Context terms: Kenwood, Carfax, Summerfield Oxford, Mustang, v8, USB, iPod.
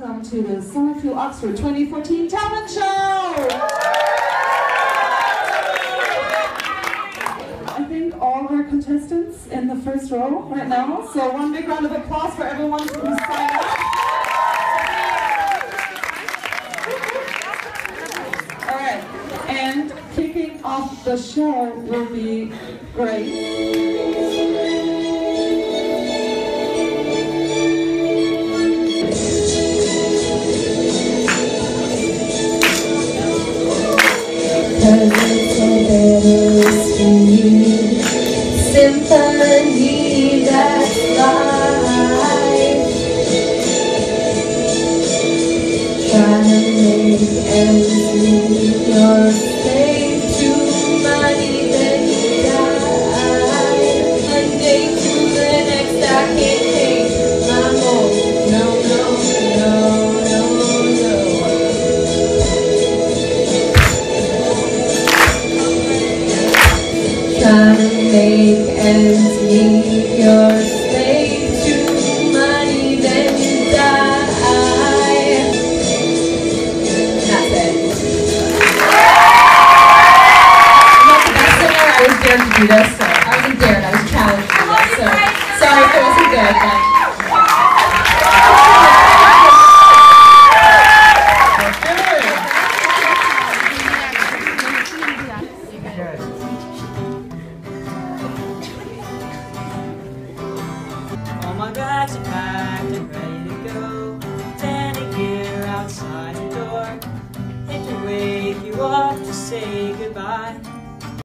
Welcome to the Summerfield Oxford 2014 Talent Show! I think all of our contestants in the first row right now, so one big round of applause for everyone who signed up. Alright, and kicking off the show will be great. Symphony that's life, trying to make ends meet. You're slave to money, then you die. One day to the next, I can't take my more. No, no, no, no, no. Trying to make ends meet, your slave to money, then you die. That's it. I'm not the best singer, I was dared to do this, so I wasn't dared, I was challenged to do this, so sorry if it wasn't good, but my bags are packed and ready to go. Standing here outside your door, hate to wake you up to say goodbye.